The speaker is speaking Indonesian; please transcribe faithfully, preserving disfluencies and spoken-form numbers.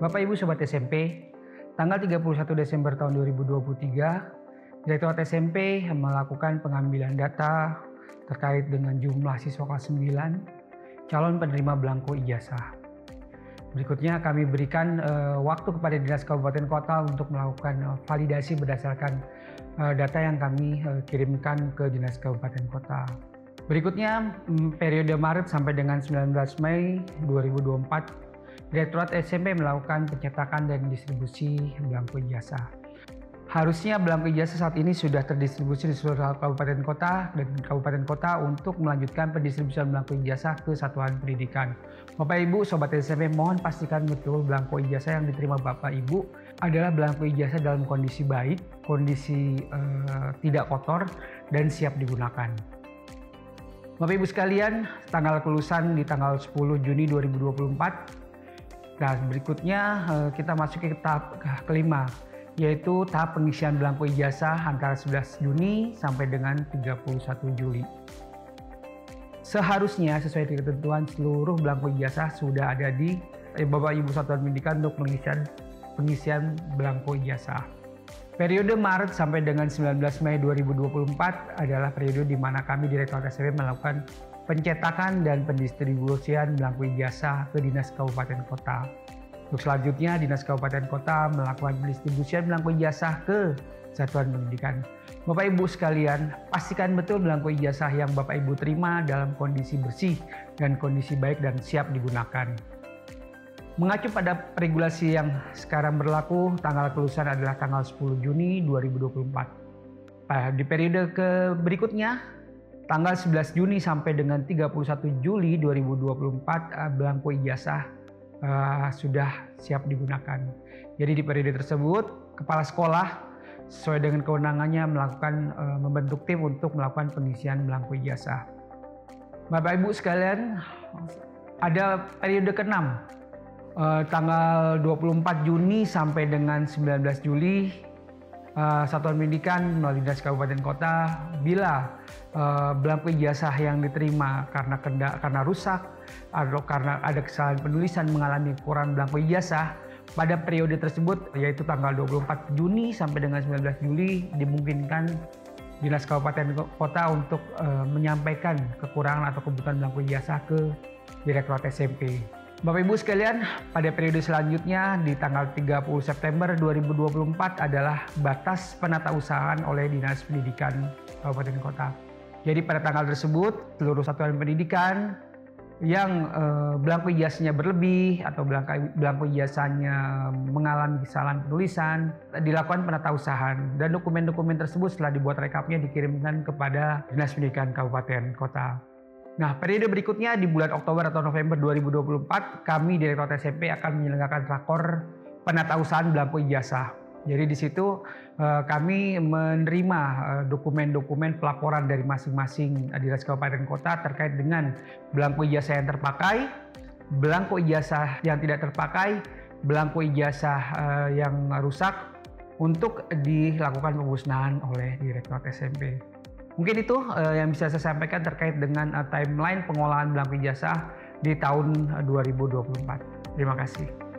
Bapak Ibu Sobat S M P, tanggal tiga puluh satu Desember tahun dua ribu dua puluh tiga, Direktorat S M P melakukan pengambilan data terkait dengan jumlah siswa kelas sembilan calon penerima Blangko Ijazah. Berikutnya kami berikan uh, waktu kepada Dinas Kabupaten Kota untuk melakukan uh, validasi berdasarkan uh, data yang kami uh, kirimkan ke Dinas Kabupaten Kota. Berikutnya, periode Maret sampai dengan sembilan belas Mei dua ribu dua puluh empat, Direktorat S M P melakukan pencetakan dan distribusi Blangko Ijazah. Harusnya Blangko Ijazah saat ini sudah terdistribusi di seluruh kabupaten kota dan kabupaten kota untuk melanjutkan pendistribusian Blangko Ijazah ke satuan pendidikan. Bapak Ibu Sobat S M P, mohon pastikan betul Blangko Ijazah yang diterima Bapak Ibu adalah Blangko Ijazah dalam kondisi baik, kondisi eh, tidak kotor dan siap digunakan. Bapak Ibu sekalian, tanggal kelulusan di tanggal sepuluh Juni dua ribu dua puluh empat. Nah, berikutnya kita masuk ke tahap kelima, yaitu tahap pengisian Blangko Ijazah antara sebelas Juni sampai dengan tiga puluh satu Juli. Seharusnya sesuai ketentuan seluruh Blangko Ijazah sudah ada di Bapak Ibu Satuan Pendidikan untuk pengisian, pengisian Blangko Ijazah. Periode Maret sampai dengan sembilan belas Mei dua ribu dua puluh empat adalah periode di mana kami Direktorat S M P melakukan pencetakan dan pendistribusian Blangko Ijazah ke Dinas Kabupaten Kota. Untuk selanjutnya, Dinas Kabupaten Kota melakukan pendistribusian Blangko Ijazah ke Satuan Pendidikan. Bapak Ibu sekalian, pastikan betul Blangko Ijazah yang Bapak Ibu terima dalam kondisi bersih dan kondisi baik dan siap digunakan. Mengacu pada regulasi yang sekarang berlaku, tanggal kelulusan adalah tanggal sepuluh Juni dua ribu dua puluh empat. Di periode ke berikutnya, tanggal sebelas Juni sampai dengan tiga puluh satu Juli dua ribu dua puluh empat, Blangko Ijazah uh, sudah siap digunakan. Jadi di periode tersebut, kepala sekolah sesuai dengan kewenangannya melakukan uh, membentuk tim untuk melakukan pengisian Blangko Ijazah. Bapak Ibu sekalian, ada periode keenam, uh, tanggal dua puluh empat Juni sampai dengan sembilan belas Juli. Uh, Satuan Pendidikan melalui Dinas Kabupaten Kota, bila uh, Blangko Ijazah yang diterima karena kenda, karena rusak atau karena ada kesalahan penulisan mengalami kekurangan Blangko Ijazah pada periode tersebut, yaitu tanggal dua puluh empat Juni sampai dengan sembilan belas Juli, dimungkinkan Dinas Kabupaten Kota untuk uh, menyampaikan kekurangan atau kebutuhan Blangko Ijazah ke Direktorat S M P. Bapak Ibu sekalian, pada periode selanjutnya di tanggal tiga puluh September dua ribu dua puluh empat adalah batas penatausahaan oleh Dinas Pendidikan Kabupaten Kota. Jadi pada tanggal tersebut, seluruh satuan pendidikan yang eh, Blangko Ijazahnya berlebih atau Blangko Ijazahnya mengalami kesalahan penulisan, dilakukan penatausahaan dan dokumen-dokumen tersebut setelah dibuat rekapnya dikirimkan kepada Dinas Pendidikan Kabupaten Kota. Nah, periode berikutnya di bulan Oktober atau November dua ribu dua puluh empat, kami Direktorat S M P akan menyelenggarakan rakor penatausahaan Blangko Ijazah. Jadi di situ eh, kami menerima dokumen-dokumen eh, pelaporan dari masing-masing Dinas Kabupaten Kota terkait dengan Blangko Ijazah yang terpakai, Blangko Ijazah yang tidak terpakai, Blangko Ijazah eh, yang rusak untuk dilakukan pemusnahan oleh Direktorat S M P. Mungkin itu uh, yang bisa saya sampaikan terkait dengan uh, timeline pengolahan Blangko Ijazah di tahun dua ribu dua puluh empat. Terima kasih.